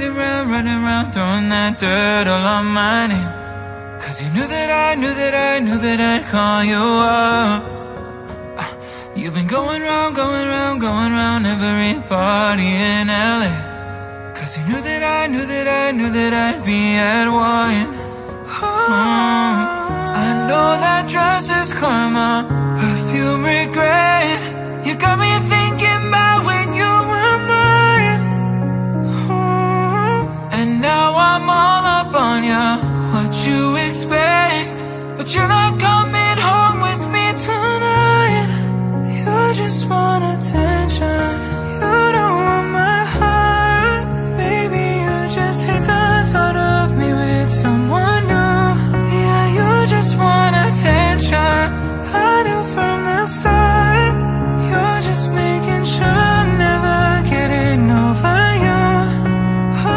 riding round, running round, throwing that dirt all on my name. Cause you knew that I knew that I'd call you up. You've been going round every party in LA. Cause you knew that I knew that I'd be at one. I know that dress is karma, perfume regret. You got me thinking about when you were mine. And now I'm all up on ya, what you expect. But you're not coming home with me tonight. You just want attention, you don't want my heart. Maybe you just hate the thought of me with someone new. Yeah, you just want attention, I knew from the start. You're just making sure I'm never getting over you. Oh.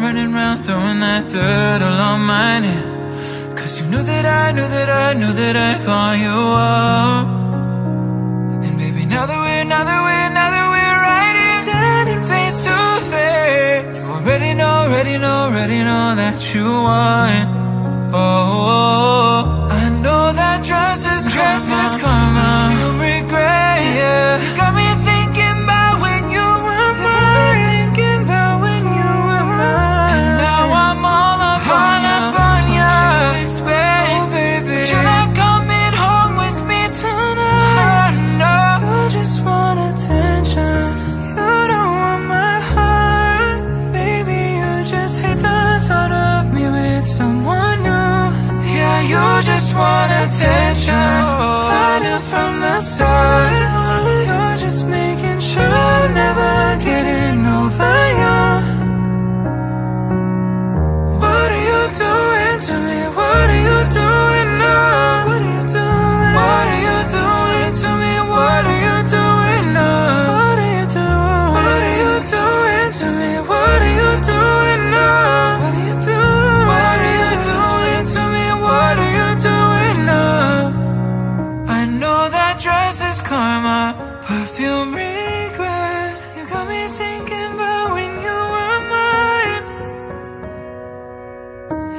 Running round, throwing that dirt all on my name. Cause you knew that I knew that I'd call you up. And baby, now that we're riding, standing face to face, you already know that you want. Oh, I know that dress is karma, you regret. Yeah, you got me thinking about when you were mine. And now I'm all upon you. Oh, baby, but you're not coming home with me tonight. No, you just want attention, you don't want my heart. Maybe you just hate the thought of me with someone new. Yeah, you just want attention, I knew from the start. You're just making sure I'm never getting over you. What are you doing to me? What are you doing now? What are you doing? What are you doing to me? What are you doing now? What are you doing? What are you doing to me? What are you doing now? What are you doing? What are you doing to me? What are you doing now? I know that dress is karma, perfume regret. You got me thinking about when you were mine.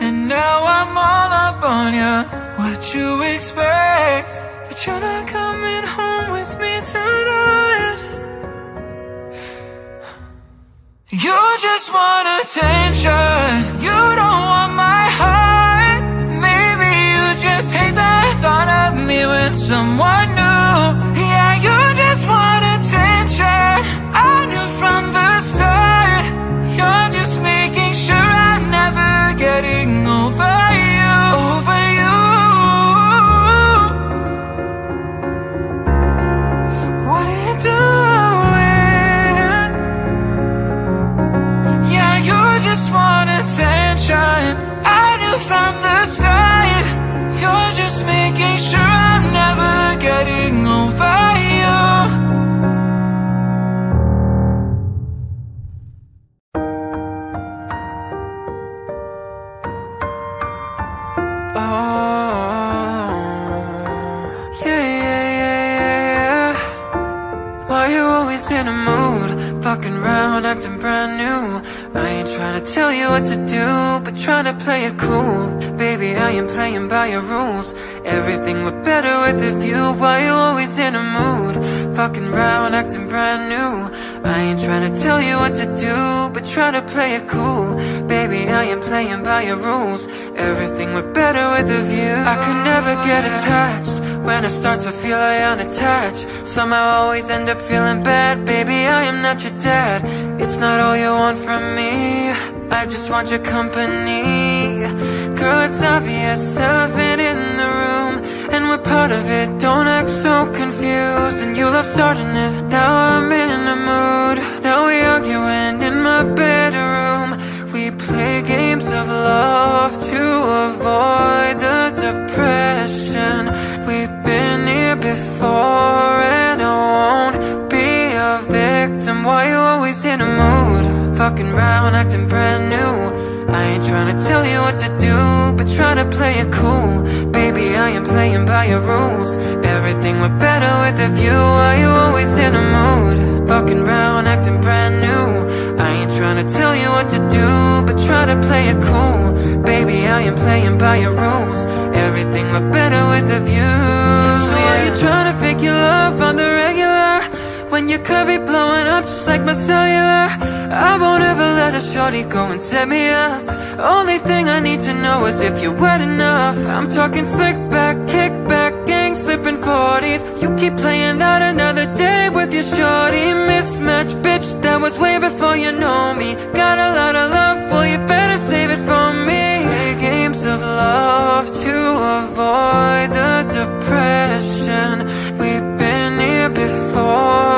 And now I'm all up on ya, what you expect. But you're not coming home with me tonight. You just want attention, you don't want my heart. Maybe you just hate the thought of me with someone new. Yeah, you just want attention, I knew from the start. You're just making sure I'm never getting over you, over you. What are you doing? Yeah, you just want attention, I knew from the start. You're just making sure I'm never getting over you. In a mood, fucking round, acting brand new. I ain't tryna tell you what to do, but tryna play it cool. Baby, I am playing by your rules. Everything looked better with a view. Why you always in a mood, fucking round, acting brand new. I ain't tryna tell you what to do, but tryna play it cool. Baby, I am playing by your rules. Everything looked better with a view. I could never get attached. When I start to feel I unattached, somehow I always end up feeling bad. Baby, I am not your dad. It's not all you want from me, I just want your company. Girl, it's obvious, elephant in the room, and we're part of it, don't act so confused. And you love starting it, now I'm in a mood. Now we arguing in my bedroom. We play games of love to avoid the depression. We've been here before and I won't be a victim. Why you always in a mood, fucking round, acting brand new. I ain't tryna tell you what to do, but tryna play it cool. Baby, I am playing by your rules. Everything went better with a view. Why you always in a mood, fucking round, acting brand new. I ain't tryna tell you what to do, but try to play it cool. Baby, I am playing by your rules. Everything looked better with a view. So are you tryna fake your love on the regular? When your could be blowing up just like my cellular. I won't ever let a shorty go and set me up. Only thing I need to know is if you're wet enough. I'm talking slick back, kick back, gang slipping 40s. You keep playing out another day with your shorty. Mismatch, bitch, that was way before you know me. Got a lot of love, well you better save it for me. Play games of love to avoid the depression. We've been here before.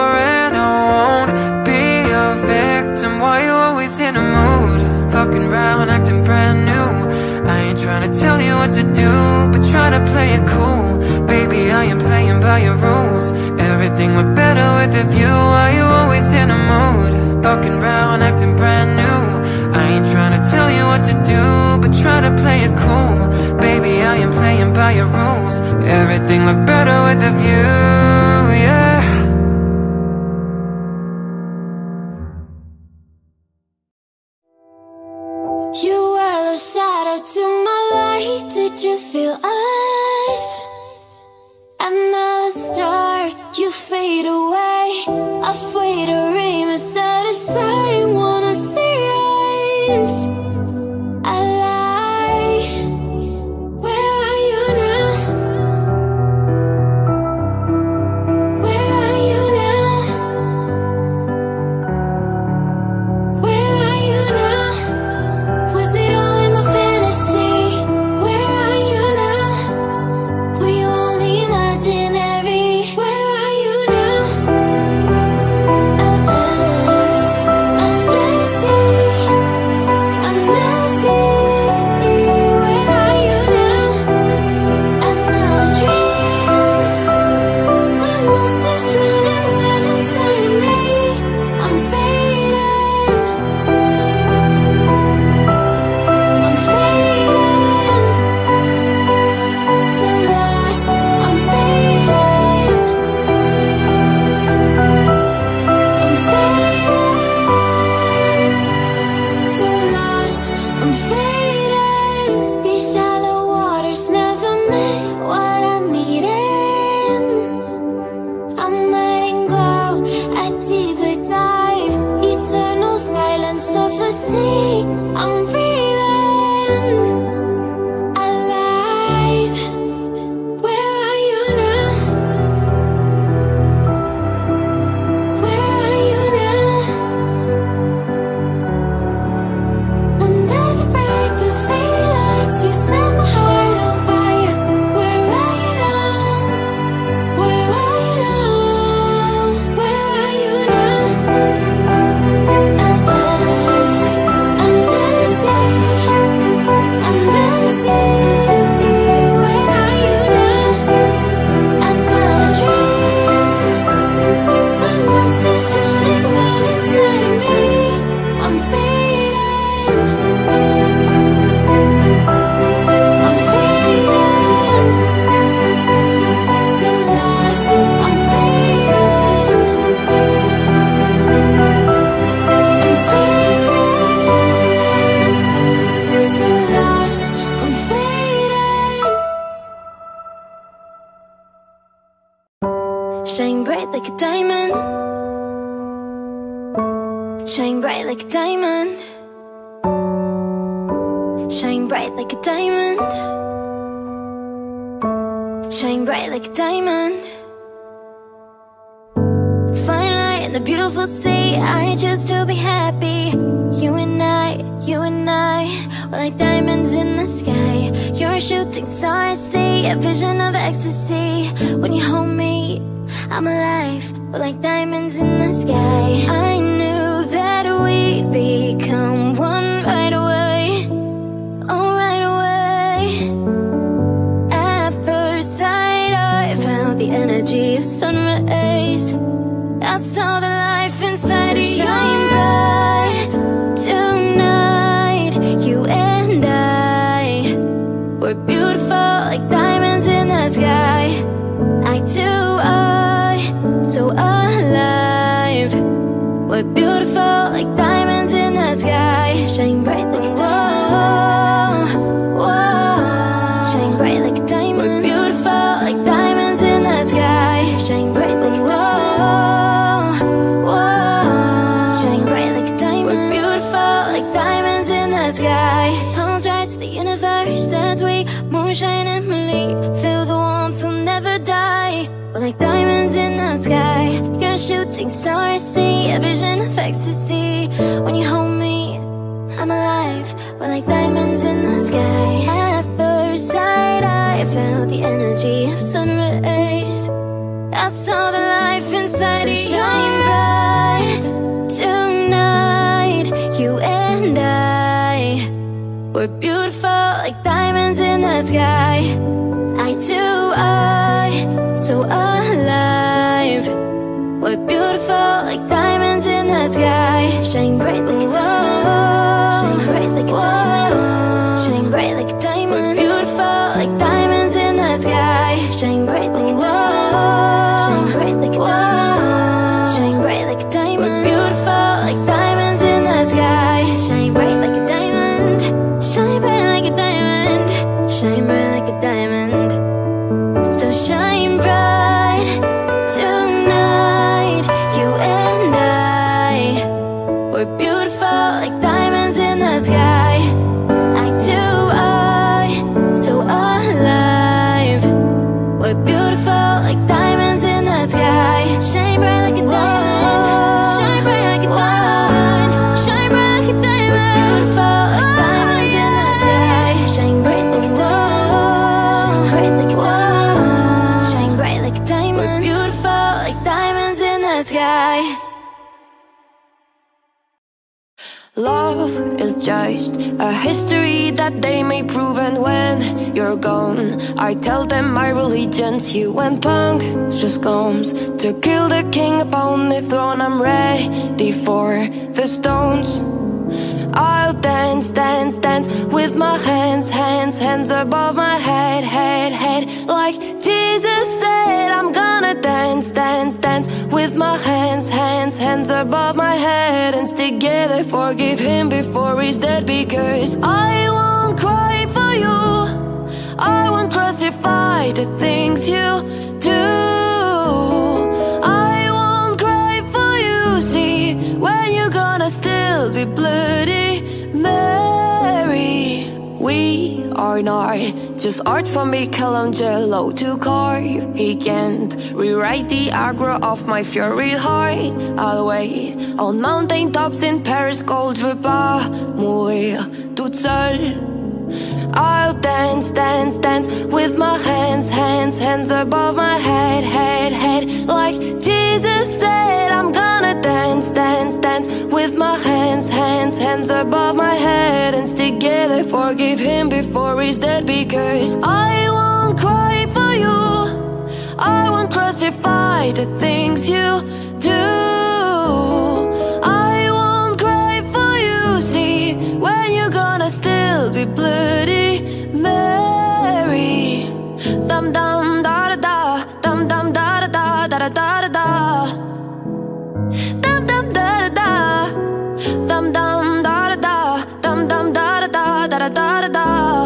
Fucking round, acting brand new. I ain't tryna tell you what to do, but try to play it cool. Baby, I am playing by your rules. Everything looked better with a view. Are you always in a mood? Fucking round, acting brand new. I ain't tryna tell you what to do, but try to play it cool. Baby, I am playing by your rules. Everything looked better with a view. We're beautiful like diamonds. Shine bright like a diamond. Whoa. Shine bright like a diamond. We're beautiful like diamonds in the sky. Shine bright like a diamond. Whoa. Shine bright like a diamond. We're beautiful like diamonds in the sky. Palms rise to the universe as we moonshine and believe. Feel the warmth, we'll never die. We're like diamonds in the sky. You're shooting stars, see a vision of ecstasy. When you hold me, I'm alive. We're like diamonds in the sky. At first sight, I felt the energy of sun rays. I saw the life inside you. So shine bright tonight, you and I. We're beautiful like diamonds in the sky. Eye to eye, so alive. We're beautiful like diamonds in the sky. Shine bright like a diamond. Shine bright like a diamond. We're beautiful like diamonds in the sky. Shine bright like a diamond. Shine bright like a diamond. Shine bright like a diamond. We're beautiful like diamonds in the sky. Shine bright like a diamond. Shine bright like a diamond. Shine bright like a diamond. So shine bright tonight, you and I. We're beautiful like diamonds in the sky. Sky. Love is just a history that they may prove, and when you're gone, I tell them my religion's you. When punctious comes to kill the king upon the throne, I'm ready for the stones. I'll dance, dance, dance with my hands, hands, hands above my head, head, head. Like Jesus said, I'm gonna dance, dance, dance with my hands, hands, hands above my head. And together forgive him before he's dead, because I won't cry for you. I won't crucify the things you do. Bloody Mary. We are not just art from Michelangelo to carve. He can't rewrite the aggro of my fury heart. I'll wait on mountain tops in Paris, cold. Je veux pas mourir toute seule. I'll dance, dance, dance with my hands, hands, hands above my head, head, head. Like Jesus said, I'm gonna dance, dance, dance with my hands, hands, hands above my head. And together forgive him before he's dead, because I won't cry for you. I won't crucify the things you do. Bloody Mary. Dum dum da da da, dum dum da da da da da da da. Dum dum da da da, dum dum da da da, dum dum da da da da da da.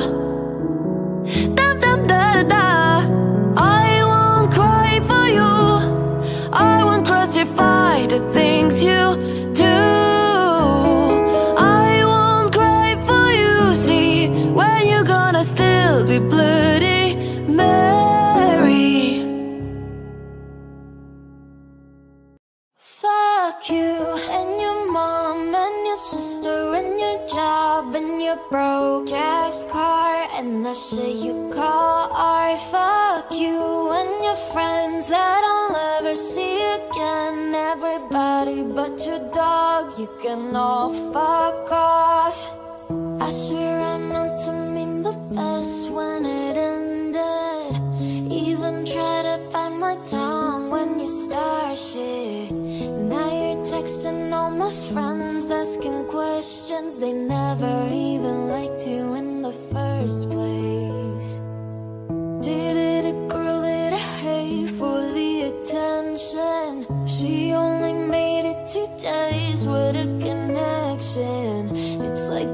Dum dum da da da. I won't cry for you. I won't crucify the things you do. Bloody Mary. Fuck you and your mom and your sister and your job and your broke ass car and the shit you call art. Fuck you and your friends that I'll never see again. Everybody but your dog, you can all fuck off. I swear I meant to mean the best when it ended. Even try to find my tongue when you start shit. Now you're texting all my friends, asking questions. They never even liked you in the first place. Dated a girl that I hate for the attention. She only made it 2 days with a connection. It's like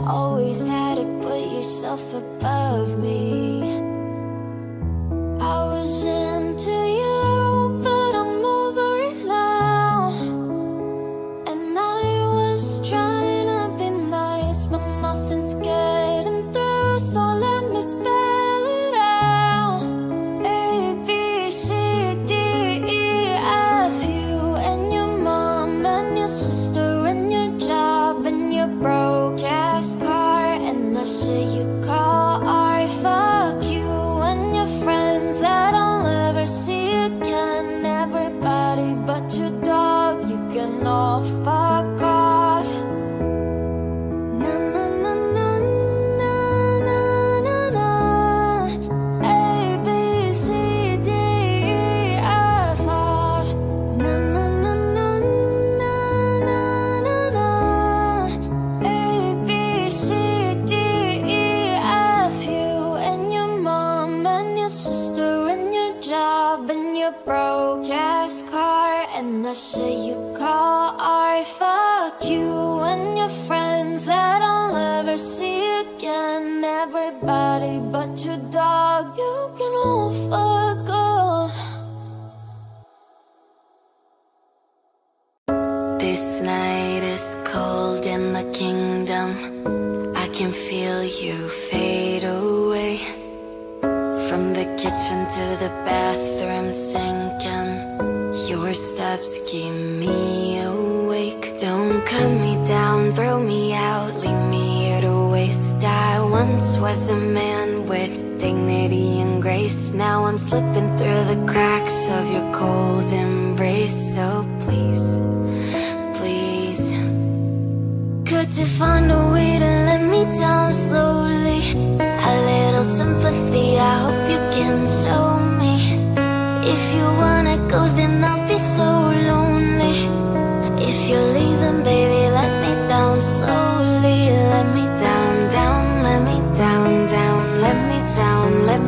Always had to put yourself above me. I was into you, but I'm over it now. And I was trying to be nice, but nothing's getting through, so let me spell it out. A, B, C, D, E, F. You and your mom and your sister and your job and your broke ass car and the shit you call art. Fuck you and your friends that I'll never see again. Everybody but your dog, you can all fuck off. Na na na na na na na na. A, B, C, D, E, F, F. Na na na na na na na na. A, B, C, D, E, F. You and your mom and your sister and your job and your broke ass car and the shit you call art. Fuck you and your friends that I'll never see again. Everybody but your dog, you can all fuck off. This night is cold in the kingdom. I can feel you fade away. From the kitchen to the bathroom sinking, your steps keep me awake. Don't cut me down, throw me out, leave me here to waste. I once was a man with dignity and grace. Now I'm slipping through the cracks of your cold embrace. So please, please, could you find a way to let me down slowly? A little sympathy, I hope you can show me. If you wanna go, then I'll be so lonely. If you're leaving, baby, let me down slowly. Let me down, down, let me down, down, let me down, let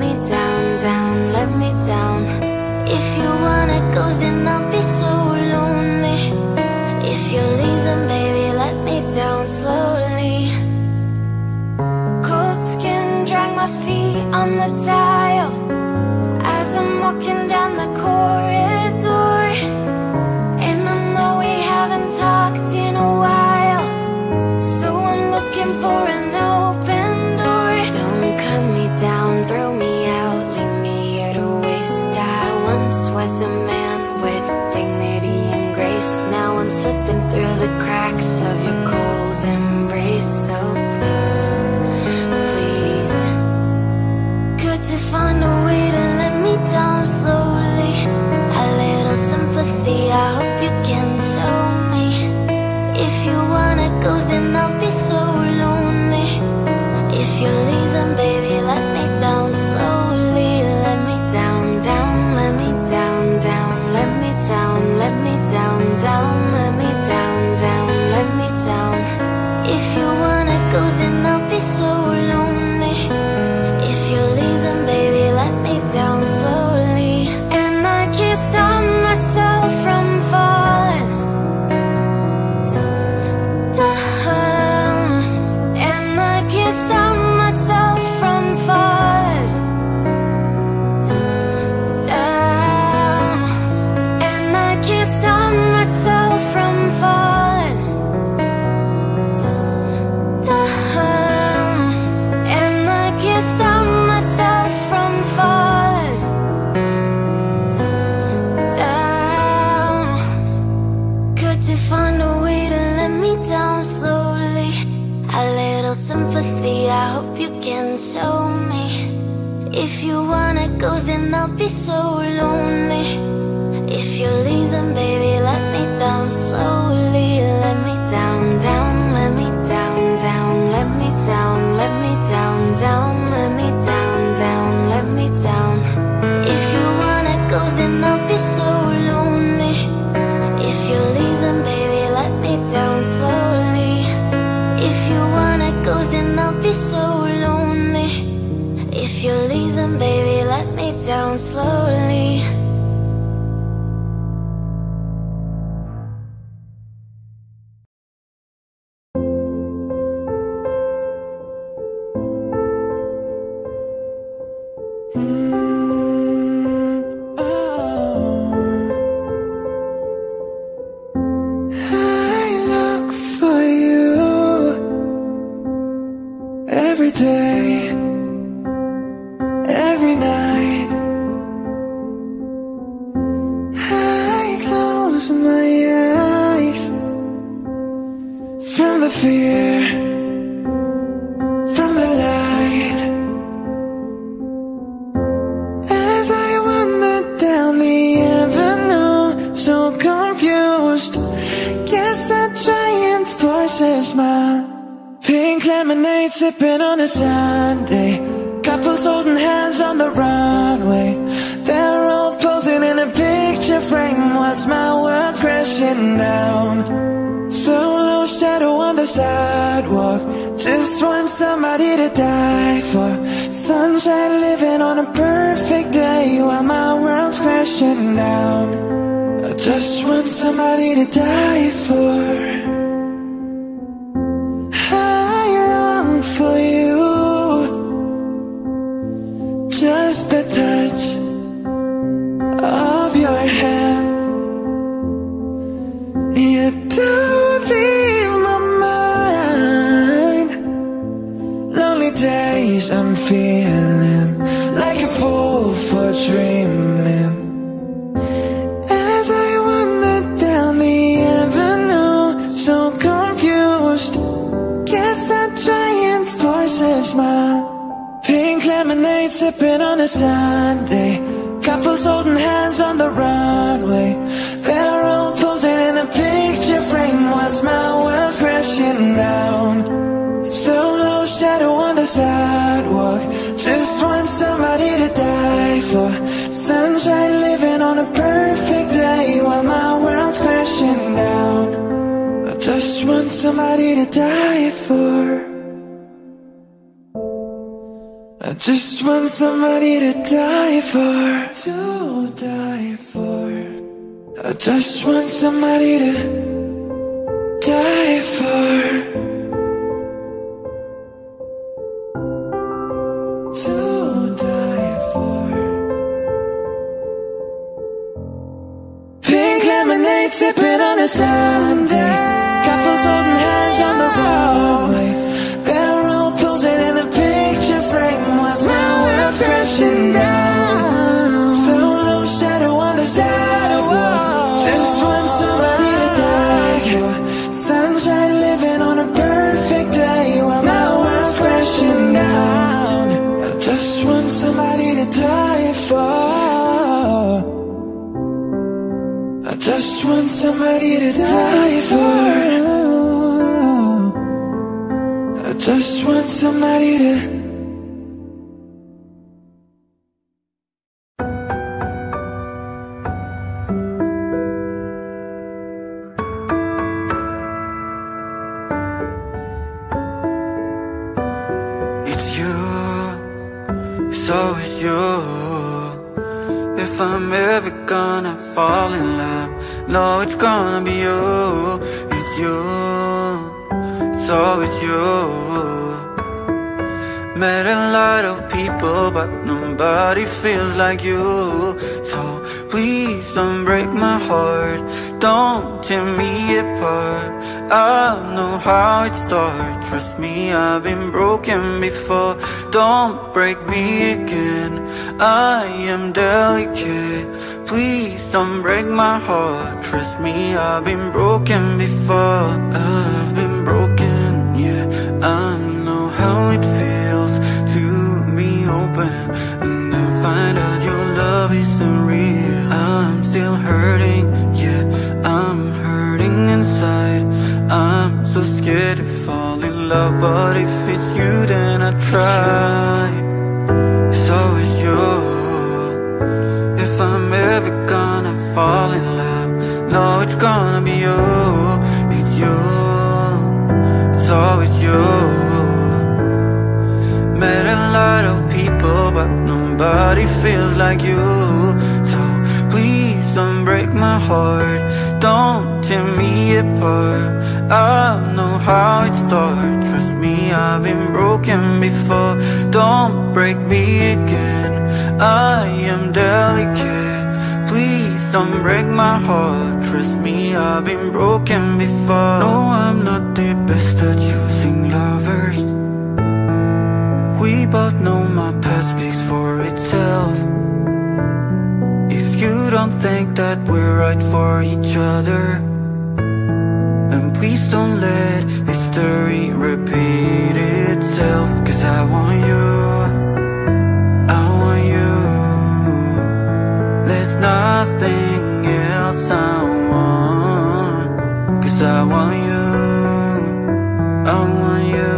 me down, down, let me down, down, let me down. If you wanna go, then I'll be so lonely. If you're leaving, baby, let me down slowly. Cold skin, drag my feet on the tile as I'm walking down the corridor. And I know we haven't talked in a while, so I'm looking for an open door. Don't cut me down, throw me out, leave me here to waste. I once was a man with dignity and grace. Now I'm slipping through the cracks of your cold embrace. So please, please, could you find a way to let me down slowly? A little sympathy, I hope you can show me. If you wanna go, then I'll be so lonely. If you're leaving, baby, let me down slowly. Let me down, down, let me down, down, let me down, let me down, down, let me down, down, let me down. If you wanna go, then I'll be so lonely. If you're leaving, baby, let me down slowly. And I can't stop myself from falling down. And I can't stop myself from falling down. And I can't stop myself from falling down. And I can't stop myself from falling down. Could you find a way to let me down slowly? A little sympathy, I hope you can show me. If you wanna go, then I'll be so lonely. If you're leaving, baby, let me down slowly. Let me down, down, let me down, down, let me down, let me down, down, let me down, down, let me down. If you wanna go, then I'll be so lonely. If you're leaving, baby, let me down slowly. If you wanna go, then I'll be so lonely. If you're leaving, baby, let me down slowly. day, every night. I close my eyes from the fear, from the light. As I wander down the avenue, so confused, guess a giant voice is mine. Pink lemonade sipping on a Sunday, couples holding hands on the runway. They're all posing in a picture frame, watch my words crashing down. Solo shadow on the sidewalk, just want somebody to die for. Sunshine living on a perfect day, while my world's crashing down. I just want somebody to die for. For you, just the touch of your hand. You don't leave my mind. Lonely days, I'm feeling like a fool for dreaming. As I wander down the avenue, so confused, guess I try. Smile. Pink lemonade sipping on a Sunday, couples holding hands on the runway. They're all posing in a picture frame, whilst my world's crashing down. Solo shadow on the sidewalk, just want somebody to die for. Sunshine living on a perfect day, while my world's crashing down. I just want somebody to die for. I just want somebody to die for, to die for. I just want somebody to die for, to die for. Pink lemonade sipping on a Sunday, couples holding hands on the roadway. Crashing down, solo shadow on the sidewalk. Just want somebody to die for. Sunshine living on a perfect day, while my world's crashing down. I just want somebody to die for. I just want somebody to die for. I just want somebody to. Feels like you, so please don't break my heart, don't tear me apart. I know how it starts, trust me, I've been broken before. Don't break me again, I am delicate. Please don't break my heart, trust me, I've been broken before. I've been broken, yeah, I know how it feels to be open. Find out your love isn't real. I'm still hurting, yeah, I'm hurting inside. I'm so scared to fall in love, but if it's you, then I try. So it's you. If I'm ever gonna fall in love, no, it's gonna be you. It's you. So it's you. Met a lot of people, but nobody feels like you, so please don't break my heart, don't tear me apart. I know how it starts, trust me, I've been broken before. Don't break me again, I am delicate. Please don't break my heart, trust me, I've been broken before. No, I'm not the best at choosing lovers, fight for each other. And please don't let history repeat itself, 'cause I want you, I want you. There's nothing else I want, 'cause I want you, I want you.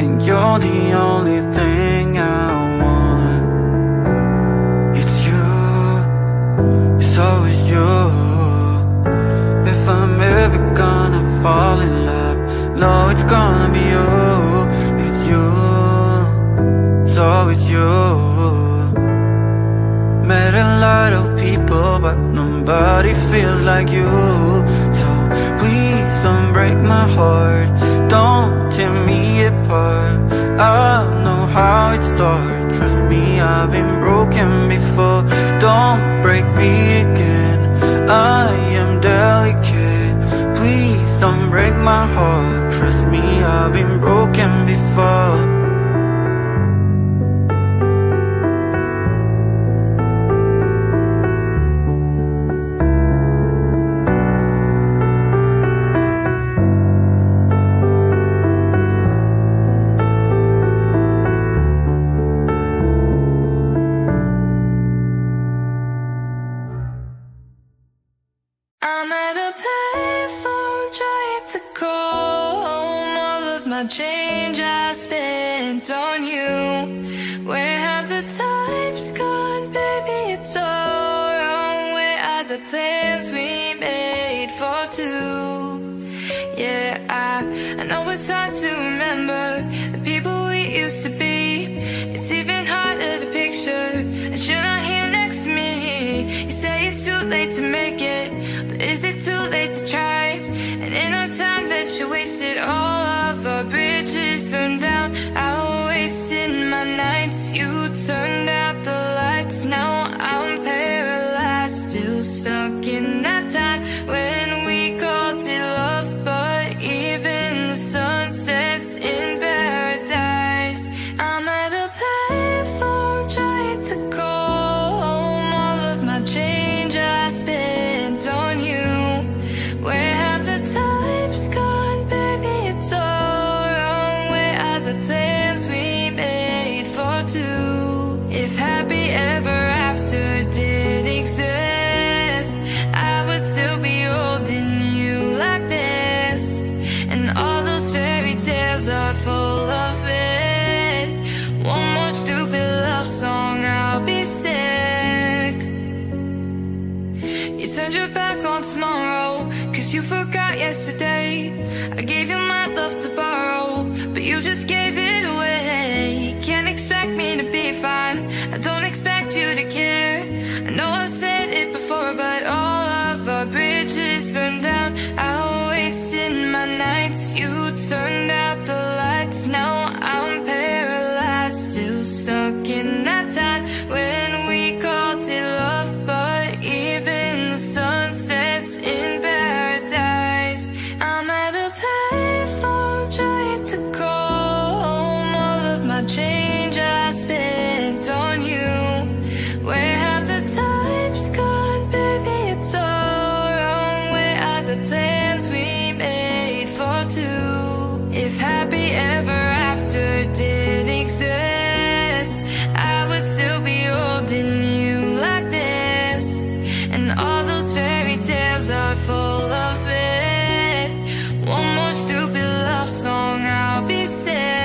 And you're the only thing I want. It's you, it's always you. I'm ever gonna fall in love, no, it's gonna be you. It's you, it's always you. Met a lot of people, but nobody feels like you. So please don't break my heart, don't tear me apart. I know how it starts, trust me, I've been broken before. Don't break me again, I am delicate. Please don't break my heart, trust me, I've been broken before. Full of it, one more stupid love song, I'll be sad.